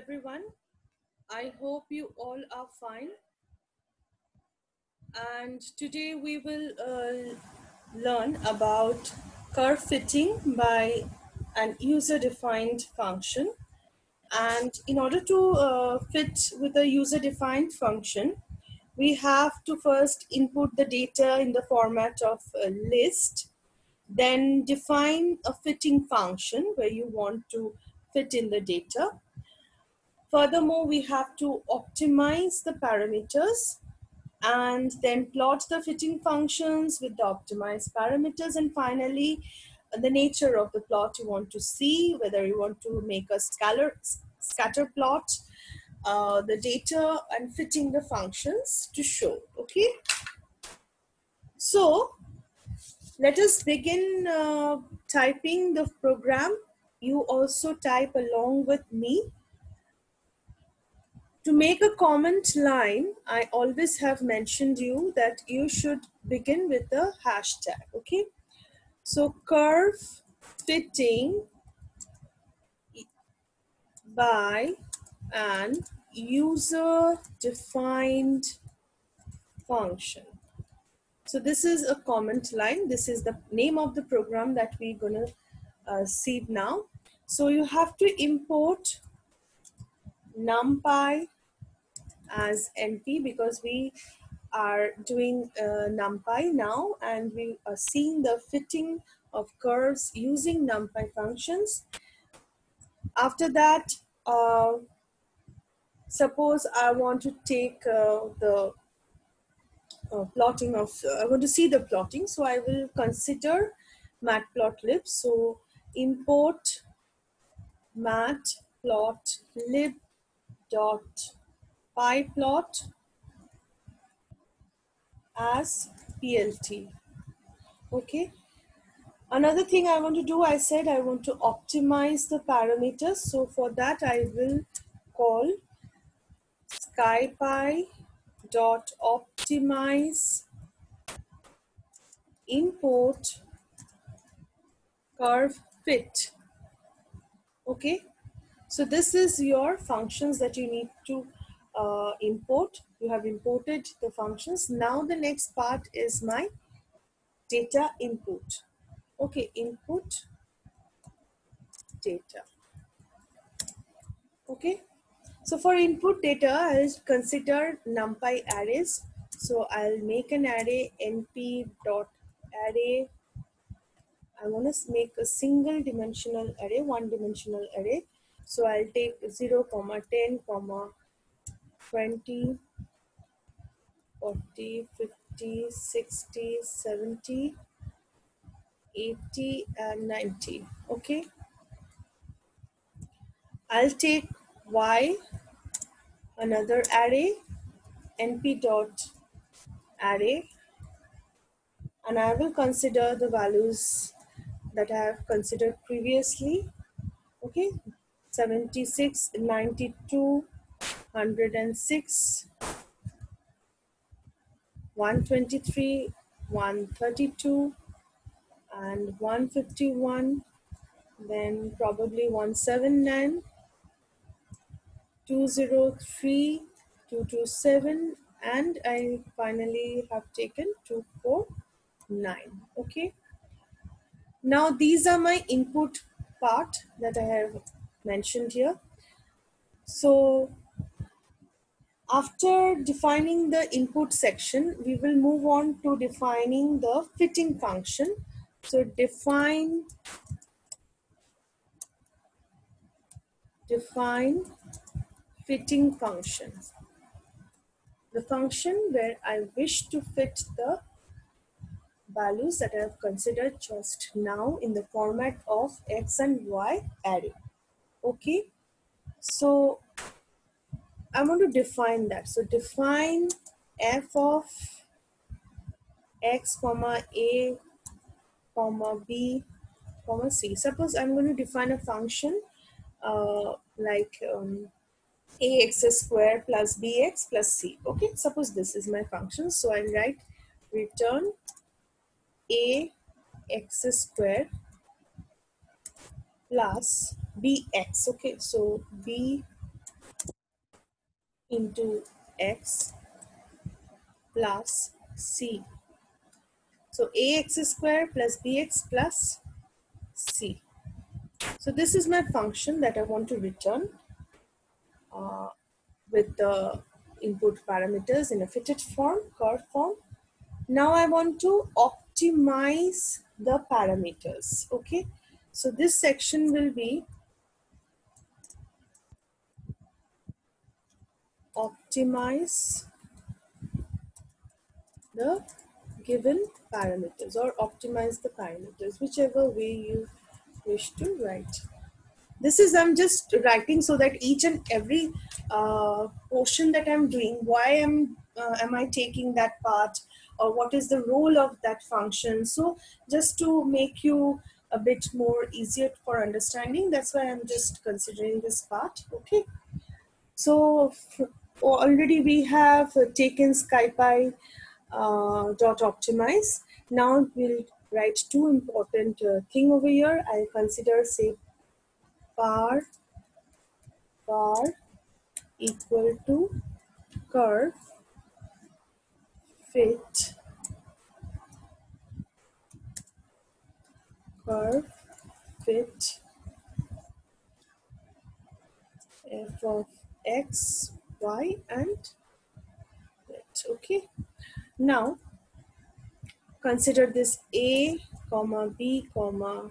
everyone. I hope you all are fine. And today we will learn about curve fitting by an user-defined function. And in order to fit with a user-defined function, we have to first input the data in the format of a list, then define a fitting function where you want to fit in the data. Furthermore, we have to optimize the parameters and then plot the fitting functions with the optimized parameters, and finally the nature of the plot you want to see, whether you want to make a scatter plot, the data, and fitting the functions to show. Okay, so let us begin typing the program. You also type along with me. To make a comment line, I always have mentioned you that you should begin with a hashtag, okay? So curve fitting by an user-defined function. So this is a comment line. This is the name of the program that we're gonna see now. So you have to import NumPy as NP because we are doing NumPy now, and we are seeing the fitting of curves using NumPy functions. After that, suppose I want to take the plotting of, I want to see the plotting, so I will consider matplotlib. So import matplotlib .pyplot as plt. Okay, another thing I want to do, I said I want to optimize the parameters, so for that I will call scipy .optimize import curve fit. Okay, so this is your functions that you need to import. You have imported the functions. Now the next part is my data input. Okay, input data. Okay, so for input data, I'll consider NumPy arrays. So I'll make an array np.array. I want to make a single dimensional array, one dimensional array. So I'll take 0, 10, 20, 40, 50, 60, 70, 80 and 90. Okay, I'll take y, another array, np.array, and I will consider the values that I have considered previously. Okay, 76, 92, 106, 123, 132, and 151, then probably 179, 203, 227, and I finally have taken 249. Okay. Now these are my input part that I have mentioned here. So after defining the input section, we will move on to defining the fitting function. So define fitting function, the function where I wish to fit the values that I have considered just now in the format of x and y array. Okay, so I want to define that. So define f of x comma a comma b comma c. Suppose I'm going to define a function like ax square plus bx plus c. Okay, suppose this is my function. So I write return ax square plus bx. Okay, so b into x plus c. So ax square plus bx plus c. So this is my function that I want to return with the input parameters in a fitted form, curve form. Now I want to optimize the parameters. Okay, so this section will be optimize the given parameters or optimize the parameters, whichever way you wish to write. This is, I'm just writing so that each and every portion that I'm doing, why am I taking that part, or what is the role of that function. So just to make you a bit more easier for understanding, that's why I'm just considering this part. Okay, so already we have taken scipy dot optimize. Now we'll write two important thing over here. I'll consider, say, bar equal to curve fit f of x, y and z. Okay, now consider this a comma b comma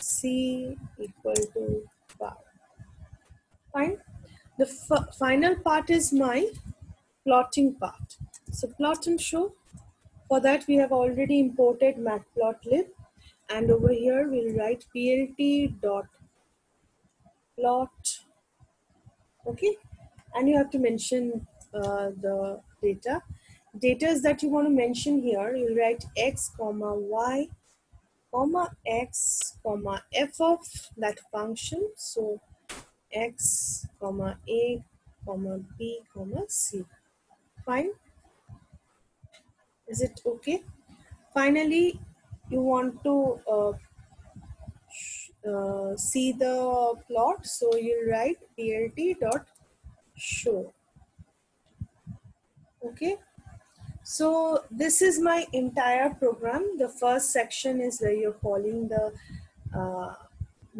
c equal to bar. Fine. The final part is my plotting part. So plot and show. For that we have already imported matplotlib, and over here we'll write plt dot plot. Okay, and you have to mention the data that you want to mention here. You'll write x comma y comma x comma f of that function. So x comma a comma b comma c. Fine. Is it okay? Finally you want to see the plot, so you write plt dot show. Okay, so this is my entire program. The first section is where you're calling the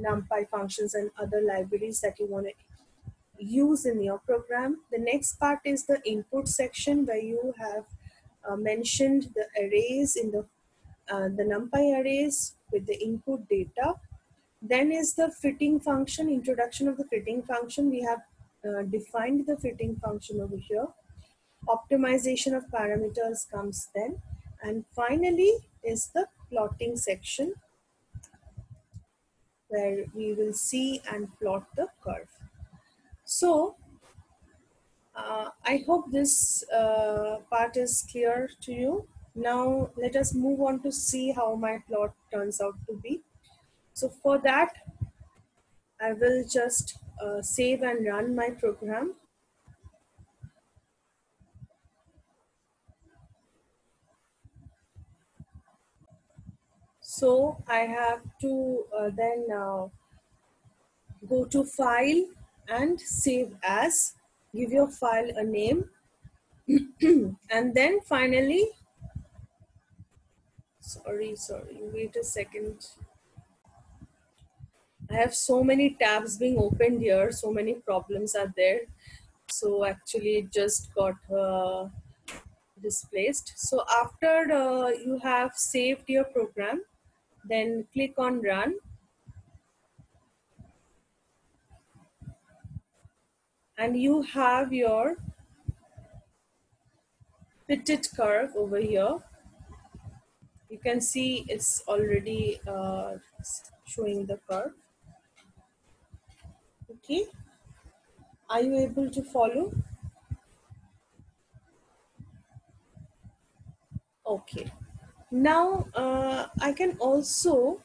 NumPy functions and other libraries that you want to use in your program. The next part is the input section, where you have mentioned the arrays in the NumPy arrays with the input data. Then is the fitting function, introduction of the fitting function. We have defined the fitting function over here. Optimization of parameters comes then, and finally is the plotting section, where we will see and plot the curve. So I hope this part is clear to you. Now let us move on to see how my plot turns out to be. So for that I will just save and run my program. So I have to then go to file and save as, give your file a name and then finally, sorry, wait a second. I have so many tabs being opened here, so many problems are there. So actually it just got displaced. So after you have saved your program, then click on run, and you have your fitted curve over here. You can see it's already showing the curve. Okay, are you able to follow? Okay, now I can also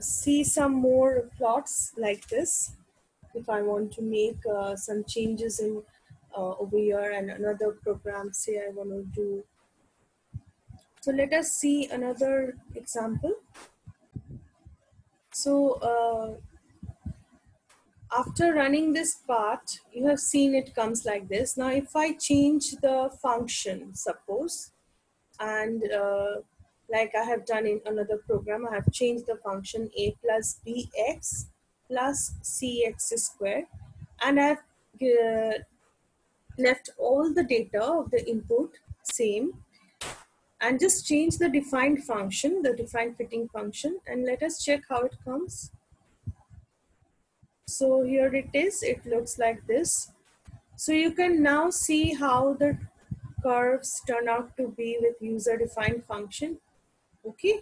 see some more plots like this. If I want to make some changes in over here and another program, say I want to do. So let us see another example. So after running this part, you have seen it comes like this. Now, if I change the function, suppose, and like I have done in another program, I have changed the function a plus bx plus cx squared, and I have left all the data of the input same, and just change the defined function, the defined fitting function, and let us check how it comes. So here it is, it looks like this. So you can now see how the curves turn out to be with user defined function. Okay.